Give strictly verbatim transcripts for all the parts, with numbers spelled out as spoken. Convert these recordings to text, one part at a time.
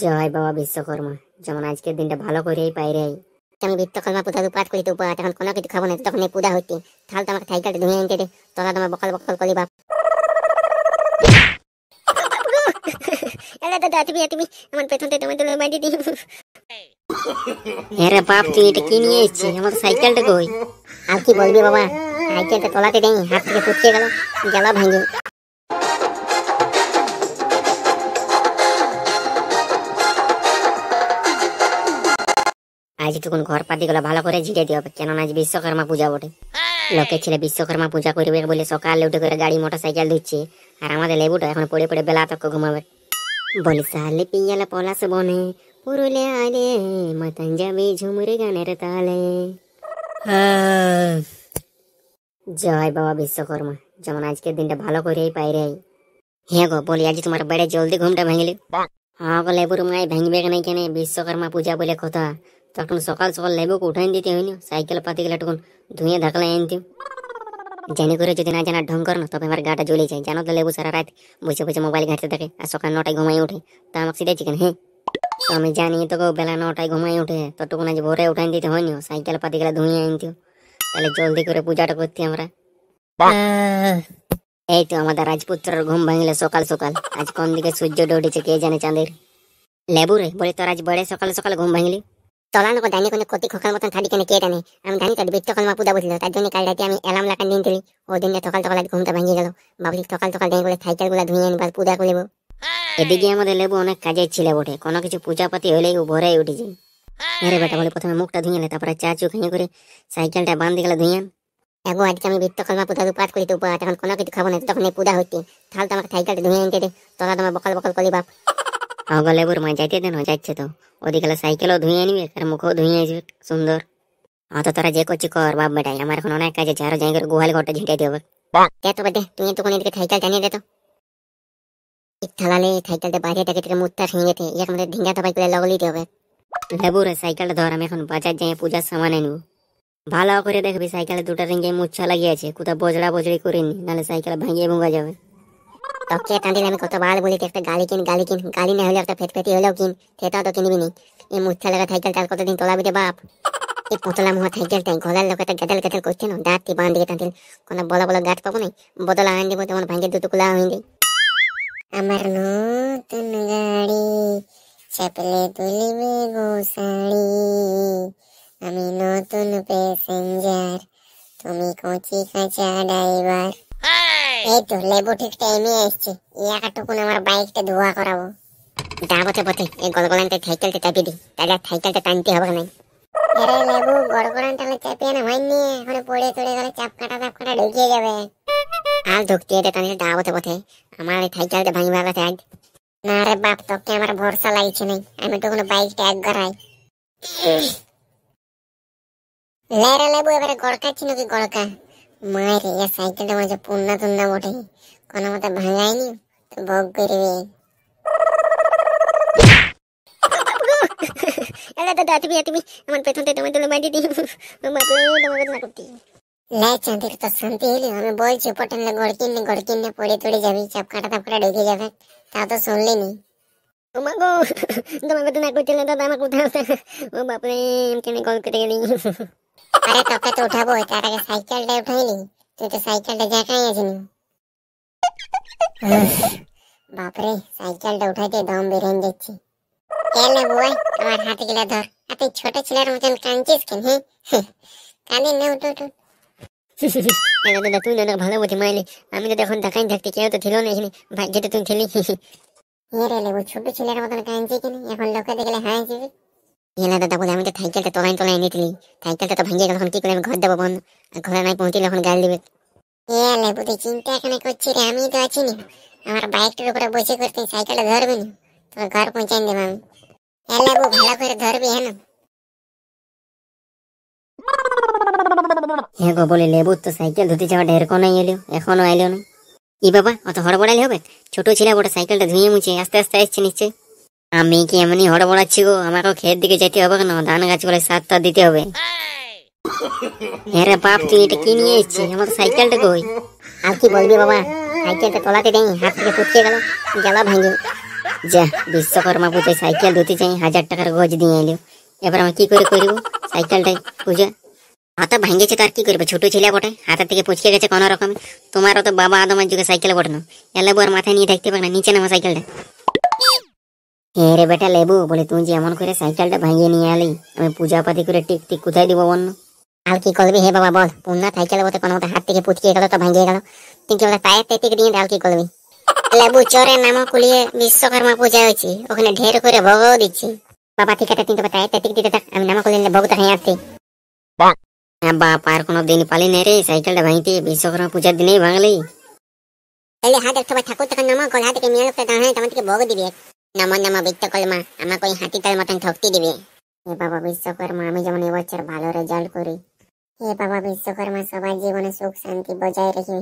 জয় বাবা বিশ্বকর্মা। যেমন আজকের দিনটা ভালো করেই পাইরে আমি বিশ্বকর্মা পূজা উপাত করিতে উপাত, এখন কোনো কিছু খাবো না তখন এই পূজা হইতে। তাহলে তো আমাকে থাইকাটা ধুয়ে আনতে দে, তোরা তোমার বকল বকল করি বাপ। এলা দাদা তুমি তুমি আমার পেছনতে তুমি তো মাইটি দি। আরে বাপ তুই এটা কি নিয়ে এসেছিস? আমার সাইকেলটা কই? আর কি বলবি বাবা, সাইকেলটা তোলাতে দেই হাত থেকে পুটকে গেল, গেল ভাঙে। আজটুকুন ঘর পাতি গুলো ভালো করে ঝিড়ে দিয়ে হবে, কেননা আজ বিশ্বকর্মা পূজা বটে। লোকের ছেলে বিশ্বকর্মা পূজা করবে বলে সকালে উঠে করে গাড়ি মোটর সাইকেল ধুচ্ছে, আর আমাদের লেবুটা এখন পড়ে পড়ে বেলা তক ঘুমাবে। বলি সালে পিয়ালা পলাশ বনে পুরুলে আলে মতন যাবে ঝুমুরে গানের তালে। জয় বাবা বিশ্বকর্মা। যেমন আজকের দিনটা ভালো করেই পাইরে। হ্যাঁ গো বলি আজ তোমার বেড়ে জলদি ঘুমটা ভাঙলি? হ্যাঁ গো লেবুর মায় ভাঙবে কেন কেন, বিশ্বকর্মা পূজা বলে কথা। তখন সকাল সকাল লেবুকে উঠাই দিতে হইনি, সাইকেল পাতিগুলো একটু ধুয়ে ধাকলাই আনতে। জানি করে যদি না জানা ঢং কর না, তবে আমার গাটা জ্বলে যায় জানো তো। লেবু সারা রাত বসে বসে মোবাইল ঘাঁটতে থাকে, আর সকাল নটায় ঘুমাই উঠে। তা আমাকে সিধেছি কেন? হ্যাঁ আমি জানি তো বেলা নটায় ঘুমাই উঠে, ততক্ষণ আজ ভোরে উঠাই দিতে হয়নি, সাইকেল পাতিগুলো ধুয়ে আনতে। তাহলে জলদি করে পূজাটা করতে আমরা। এই তো আমাদের রাজপুত্রের ঘুম ভাঙলে সকাল সকাল। আজ কোন দিকে সূর্য ডেউটেছে কে জানে চাঁদের। লেবু রে বলে তোর আজ বড়ে সকাল সকাল ঘুম ভাঙলি? তলানো দানি কোনো কতি খোকার মতন থাকি কেন কে টানে। আমি ধানি তো বিশ্বকর্মা পূজা বুঝলি, তার জন্য কাল রাতে আমি এলাম লাগান দিন তুলি। ওই দিনটা সকাল সকাল ঘুমটা ভাঙিয়ে গেল, ভাবলি সকাল সকাল দিন বলে সাইকেল গুলা ধুয়ে আনবার পূজা করব। এদিকে আমাদের লেবু অনেক কাজের ছিল বটে, কোনো কিছু পূজা পাতি হলেই ও ভোরেই উঠে যায়। আরে বেটা বলে প্রথমে মুখটা ধুয়ে নে, তারপরে চা চু খেয়ে করে সাইকেলটা বাঁধ গেলে ধুয়ে আন। এগো আজকে আমি বিশ্বকর্মা পূজা উপাত করিতে উপাত, এখন কোনো কিছু খাবো না তখন এই পূজা হইতে। তাহলে তো আমাকে সাইকেলটা ধুয়ে আনতে দে, তোরা তোমার বকল বকল করি বাপ। আগা লেবুর মায় যাইতে দেন, যাচ্ছে তো। ওদিকে সাইকেলও ধুয়ে আনবে, আর মুখও ধুয়ে আসবে সুন্দর। হ্যাঁ তো তোরা যে করছি কর বাপ বেটাই, আমার এখন অনেক কাজ আছে। আরো যাই করে গোহাল ঘরটা ঝেঁটে দিয়ে হবে। তো বেটে তুই তো কোনো এদিকে সাইকেল টানিয়ে দে তো। থালালে সাইকেলটা বাইরে থেকে থেকে মুত্তা ভেঙে গেছে, এক আমাদের ঢিঙ্গা তবাই করে লগলি দিতে হবে। লেবুর সাইকেলটা ধর, আমি এখন বাজার যাই পূজার সামান আনবো। ভালো করে দেখবি সাইকেলে দুটা রিঙ্গে মুচ্ছা লাগিয়েছে, কোথাও বজড়া বজড়ি করিনি, নাহলে সাইকেল ভাঙিয়ে ভোঙা যাবে। তোকে টানিলে আমি কতবার বলি একটা গালি কিন গালি কিন, গালি না হলে একটা ফেটফেটি হলেও কিন, সেটাও তো কিনবি নি। এই মুচ্ছা লাগা সাইকেল তার কতদিন তোলাবি রে বাপ। এই পোতলা মোয়া সাইকেলটাই ঘোলার লোক একটা গেঁদাল গেঁদাল করছে না, দাঁত দিয়ে বাঁধিয়ে টানতেন। কোনো বড় বড় গাছ পাবো নাই, বদলা আন দেবো তেমন ভাঙে দুটো কুলা হয়ে যায়। আমার নতুন গাড়ি চেপলে তুলিবে গো শাড়ি, আমি নতুন প্যাসেঞ্জার তুমি কচি কাঁচা ড্রাইভার। এই তো লেবু ঠিক টাইমে এসছে, একাটুকুন আমার বাইকটা ধোয়া করাবো। যাবতে পথে এই গড়গড়ানটা সাইকেলটা চাপিয়ে দিই, তাহলে সাইকেলটা টানতে হবে না। এরে লেবু গড়গড়ানটা চাপিয়ে না হয়নি, এখন পড়ে চড়ে গেলে চাপ কাটা চাপ কাটা ঢুকিয়ে যাবে। আর ঢুকতে এটা টানলে যাবতে পথে আমার এই সাইকেলটা ভাঙিবার কথা আজ। না রে বাপ তোকে আমার ভরসা লাগছে নাই, আমি তো কোনো বাইকটা এক গড়াই। লেরে লেবু এবারে গড়কাচ্ছি নাকি গড়কা মায়ের। এ সাইকেলটা মাঝে পুন্না তুন্না বটে, কোনো মতো ভাঙায়নি তো ভোগ করবে। এলা দাদা তুমি তুমি আমার পেছনতে তুমি তুলে মাইটি দিই, তোমাকে না করতি লাই চাঁদের তো শান্তি হইলি। আমি বলছি পটেনলে গড় কিনলে গড় কিনলে পড়ে তড়ে যাবি, চাপ কাটা তাপ কাটা ঢুকে যাবে, তা তো শুনলি নি। তোমার গো তোমাকে তো না করছিল দাদা, আমার কোথাও ও বাপরে কেন গল কেটে গেলি। আরে তোকে তো উঠাবো, তার আগে সাইকেলটা উঠাইনি তুই তো, সাইকেলটা জায়গায় আসিনি। বাপরে সাইকেলটা উঠাইতে দম বেরিয়ে যাচ্ছে। এলে বুয়াই আমার হাতে গেলে ধর, আর তুই ছোট ছেলের মতন কাঁদছিস কেন? হ্যাঁ কাঁদি না উঠো উঠো। এলা দাদা তুই অনেক ভালো বুঝি মাইলি, আমি তো এখন দেখাই থাকতে কেউ তো ছিল না এখানে, ভাগ্যে তো তুই খেলি। এ রে লেবু ছোট ছেলের মতন কাঁদছি কেন, এখন লোকে দেখলে হাসবি। এলা দাদা বলে আমি তো সাইকেলটা তোলাই তোলাই নিতলি, সাইকেলটা তো ভাঙিয়ে গেল, এখন কি করে আমি ঘর দেবো বন্ধ। আর ঘরে নাই পৌঁছলে এখন গাল দিবে। এলে বুঝি চিন্তা এখানে করছি রে, আমি তো আছি না আমার বাইকটার উপরে বসে করতে, সাইকেলটা ধরবি না তোর ঘর পৌঁছাই দেবো আমি। এলে বউ ভালো করে ধরবি হ্যাঁ না। হ্যাঁ গো বলে লেবু তো সাইকেল ধুতে যাওয়াটা এরকম এলো, এখনো এলো না। ই বাবা অত হড়বড়ালে হবে, ছোট ছিল বটে, সাইকেলটা ধুয়ে মুছে আস্তে আস্তে আসছে নিশ্চয়। আমি কি এমনি হড়বড়াচ্ছি গো, আমাকে ক্ষেত দিকে যেতে হবে না, ধান গাছ বলে সারটা দিতে হবে। আরে বাপ তুই এটা কি নিয়ে এসেছিস? আমার সাইকেলটা কই? আর কি বলবি বাবা, সাইকেলটা তোলাতে দেই হাত থেকে পুটকে গেল, গেল ভাঙে। যা বিশ্বকর্মা পূজায় সাইকেল ধুতে চাই হাজার টাকার গজ দিয়ে এলো। এবার আমি কি করে করবো সাইকেলটাই? পূজা হাতা ভাঙিয়েছে তো আর কি করবে, ছোট ছেলে বটে, হাতা থেকে পুচকে গেছে কোনো রকমে। তোমারও তো বাবা আদমের যুগে সাইকেল বটে না, এ লেবু আর মাথায় নিয়ে থাকতে পারে না, নিচে নামা সাইকেলটা। হ্যাঁ রে বেটা লেবু, বলে তুই যে এমন করে সাইকেলটা ভাঙিয়ে নিয়ে এলি, আমি পূজা পাতি করে টিক টিক কোথায় দিব বন্য? আর কি করবি হে বাবা বল, পুনা সাইকেল বটে কোনো মতো হাত থেকে পুচকে গেল তো ভাঙিয়ে গেল, কিন্তু পায়ের তেতিক দিয়ে আর কি করবি? লেবু চরে নামও কুলিয়ে বিশ্বকর্মা পূজা হয়েছে, ওখানে ঢের করে ভোগও দিচ্ছি। বাবা ঠিক আছে, কিন্তু পায়ের তেতিক দিতে থাক, আমি নামা কুলিয়ে ভোগ তো খাই আসছি। হ্যাঁ বাপ, আর কোনো দিন পালি নাই রে সাইকেলটা ভাঙতে, বিশ্বকর্মা পূজার দিনেই ভাঙলি। তাহলে হাত একটা ঠাকুর তখন নামা কল, হাত থেকে মেয়ে লোকটা দাঁড়ায় তোমার থেকে ভোগ দিবে, নামা নামা বিত্ত কলমা আমার কই হাতি তার মতন ঠকতে দিবে। হে বাবা বিশ্বকর্মা, আমি যেমন এবছর ভালো রেজাল্ট করি, হে বাবা বিশ্বকর্মা সবার জীবনে সুখ শান্তি বজায় রেখে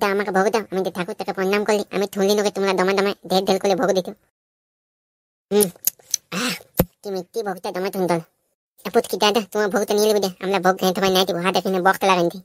দা, আমাকে ভোগ দাও। আমি ঠাকুর তাকে প্রণাম করলি, আমি ঠুনলি নোকে তোমরা দমা দমা ঢের ঢের করে ভোগ দিত। হম কি মিত্তি ভোগটা দমা ঠুন দল। পুচকি দাদা তোমার ভোগটা নিয়ে নেবে, আমরা ভোগ খাই তোমার নাই দিব, হাতে এখানে বক্স লাগাই।